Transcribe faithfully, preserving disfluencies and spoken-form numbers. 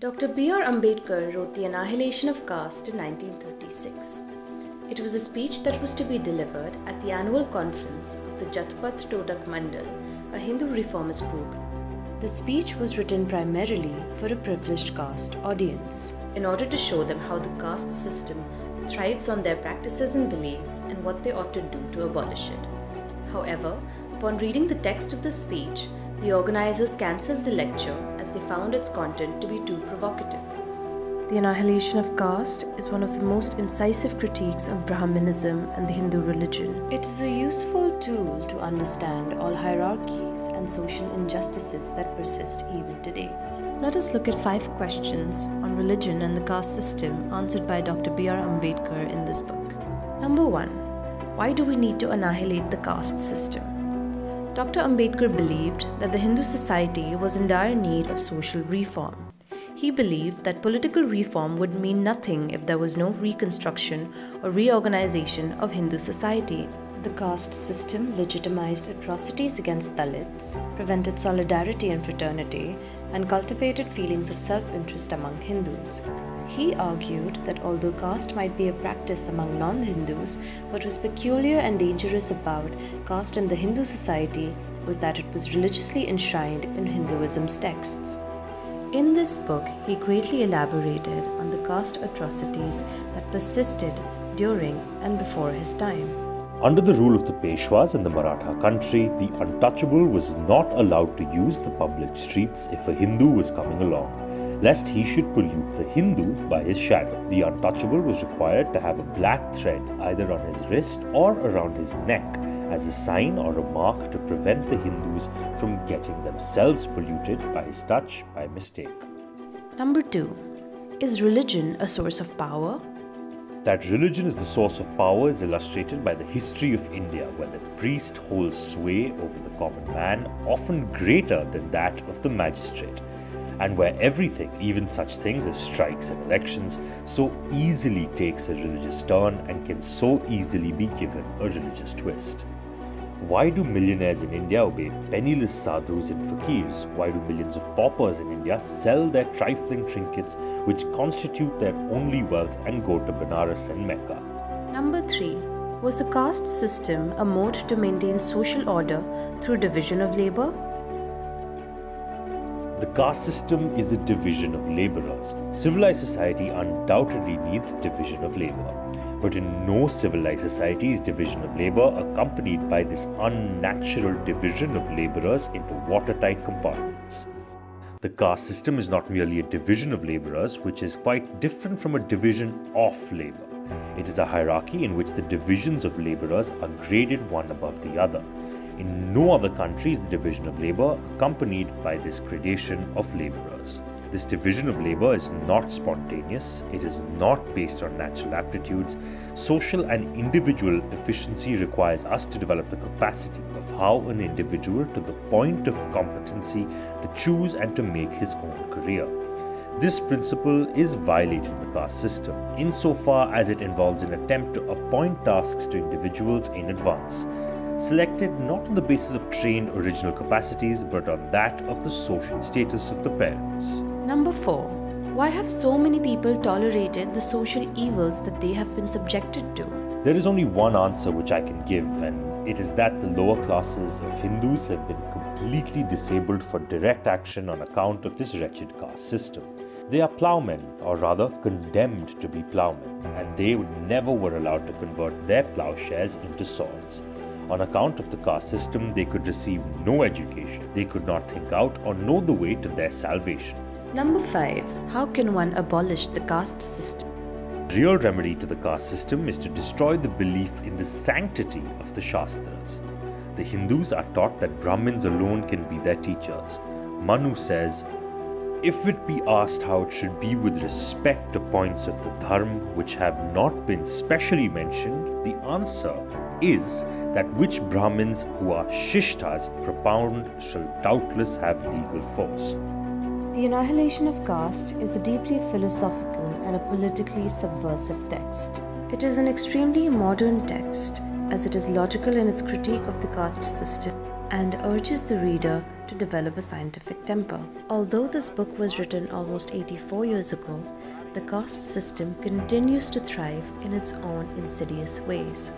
Doctor B R Ambedkar wrote The Annihilation of Caste in nineteen thirty-six. It was a speech that was to be delivered at the annual conference of the Jatpat Todak Mandal, a Hindu reformist group. The speech was written primarily for a privileged caste audience, in order to show them how the caste system thrives on their practices and beliefs and what they ought to do to abolish it. However, upon reading the text of the speech, the organizers cancelled the lecture as they found its content to be too provocative. The Annihilation of Caste is one of the most incisive critiques of Brahminism and the Hindu religion. It is a useful tool to understand all hierarchies and social injustices that persist even today. Let us look at five questions on religion and the caste system answered by Doctor B R Ambedkar in this book. Number one, why do we need to annihilate the caste system? Doctor Ambedkar believed that the Hindu society was in dire need of social reform. He believed that political reform would mean nothing if there was no reconstruction or reorganization of Hindu society. The caste system legitimized atrocities against Dalits, prevented solidarity and fraternity, and cultivated feelings of self-interest among Hindus. He argued that although caste might be a practice among non-Hindus, what was peculiar and dangerous about caste in the Hindu society was that it was religiously enshrined in Hinduism's texts. In this book, he greatly elaborated on the caste atrocities that persisted during and before his time. Under the rule of the Peshwas in the Maratha country, the untouchable was not allowed to use the public streets if a Hindu was coming along, lest he should pollute the Hindu by his shadow. The untouchable was required to have a black thread either on his wrist or around his neck as a sign or a mark to prevent the Hindus from getting themselves polluted by his touch by mistake. Number two, is religion a source of power? That religion is the source of power is illustrated by the history of India, where the priest holds sway over the common man, often greater than that of the magistrate, and where everything, even such things as strikes and elections, so easily takes a religious turn and can so easily be given a religious twist. Why do millionaires in India obey penniless sadhus and fakirs? Why do millions of paupers in India sell their trifling trinkets, which constitute their only wealth, and go to Benares and Mecca? Number three. Was the caste system a mode to maintain social order through division of labour? The caste system is a division of laborers. Civilized society undoubtedly needs division of labor. But in no civilized society is division of labor accompanied by this unnatural division of laborers into watertight compartments. The caste system is not merely a division of laborers, which is quite different from a division of labor. It is a hierarchy in which the divisions of laborers are graded one above the other. In no other country is the division of labor accompanied by this gradation of laborers. This division of labor is not spontaneous, it is not based on natural aptitudes. Social and individual efficiency requires us to develop the capacity of how an individual to the point of competency to choose and to make his own career. This principle is violated in the caste system, insofar as it involves an attempt to appoint tasks to individuals in advance, selected not on the basis of trained original capacities, but on that of the social status of the parents. Number four. Why have so many people tolerated the social evils that they have been subjected to? There is only one answer which I can give, and it is that the lower classes of Hindus have been completely disabled for direct action on account of this wretched caste system. They are ploughmen, or rather condemned to be ploughmen, and they never were allowed to convert their ploughshares into swords. On account of the caste system, they could receive no education. They could not think out or know the way to their salvation. Number five. How can one abolish the caste system? The real remedy to the caste system is to destroy the belief in the sanctity of the Shastras. The Hindus are taught that Brahmins alone can be their teachers. Manu says, "If it be asked how it should be with respect to points of the dharma which have not been specially mentioned, the answer is that which Brahmins who are Shishtas propound shall doubtless have legal force." The Annihilation of Caste is a deeply philosophical and a politically subversive text. It is an extremely modern text, as it is logical in its critique of the caste system and urges the reader to develop a scientific temper. Although this book was written almost eighty-four years ago, the caste system continues to thrive in its own insidious ways.